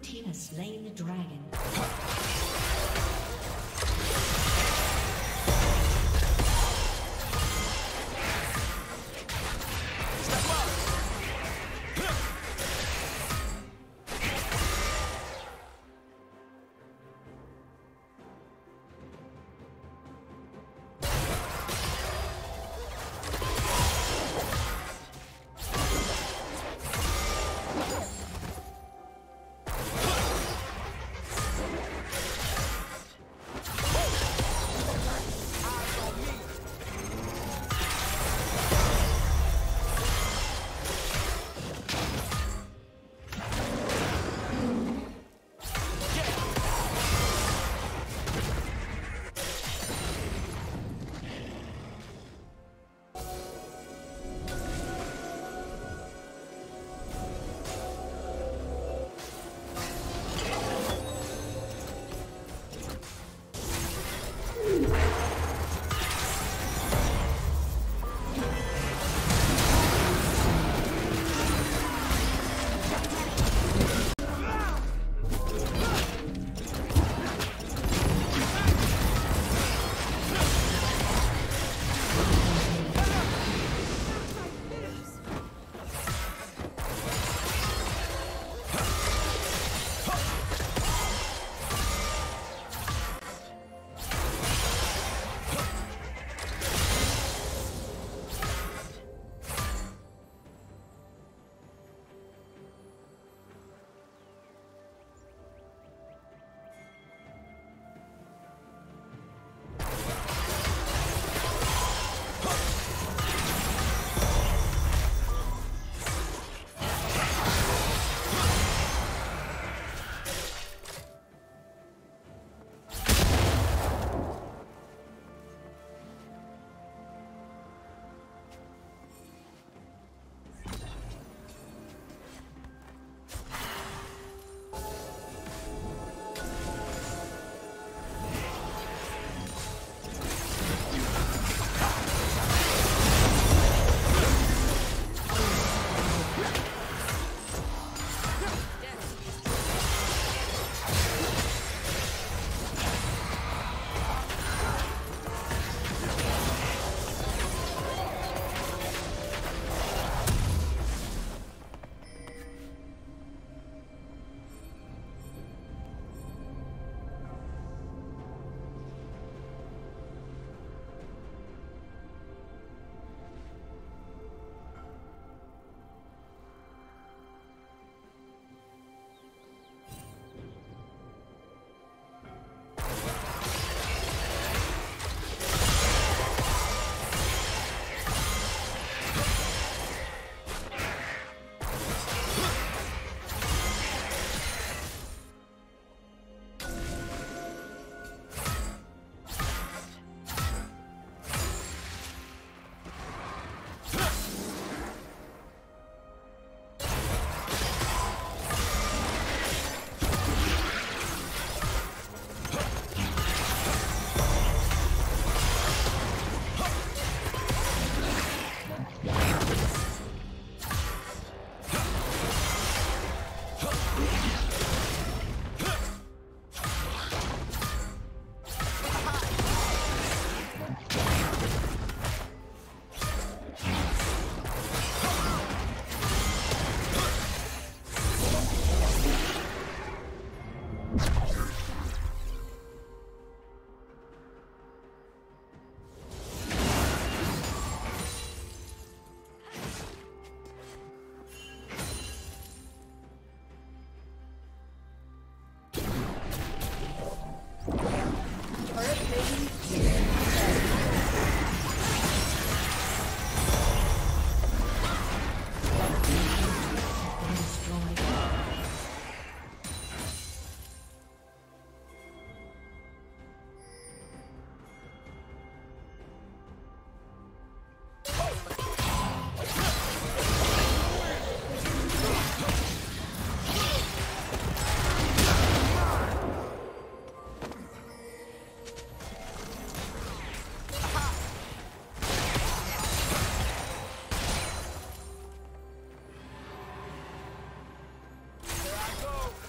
Blue team has slain the dragon.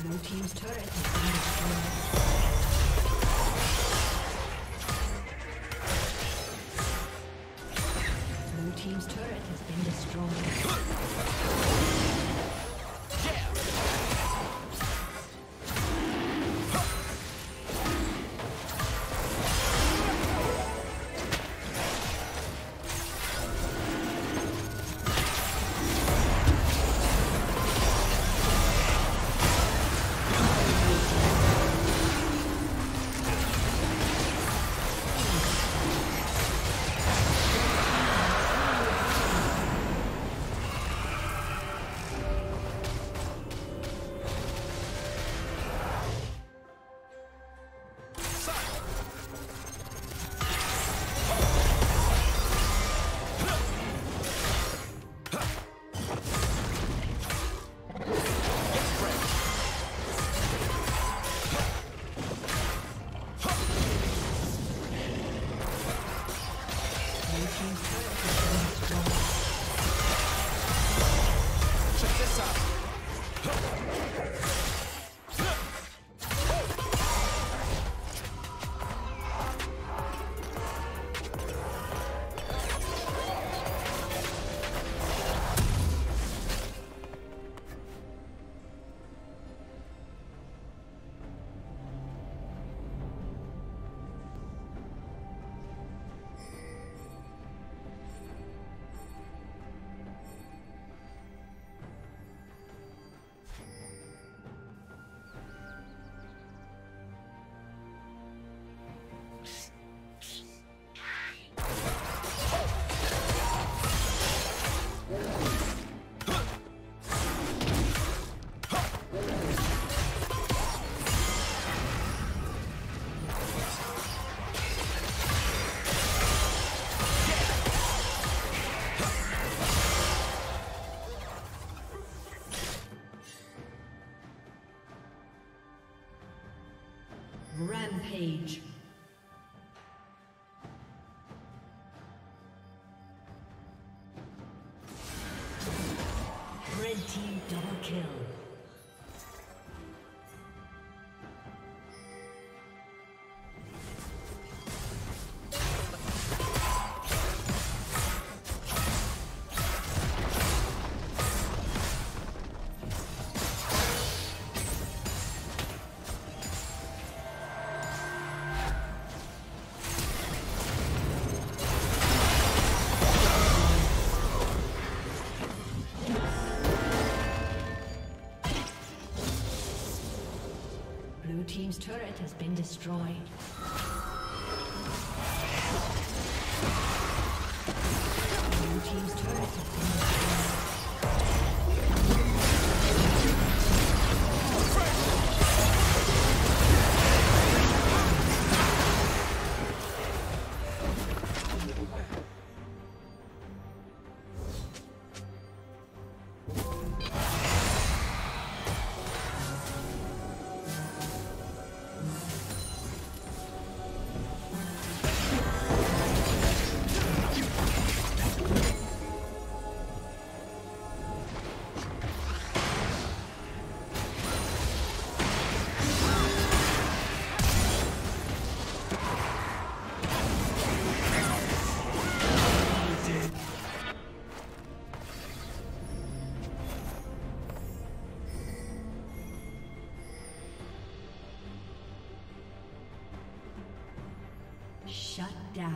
Blue team's turret has been destroyed. Team's turret has been destroyed. Rampage. Red team double kill. Team's turret has been destroyed. Blue team's turret has been shut down.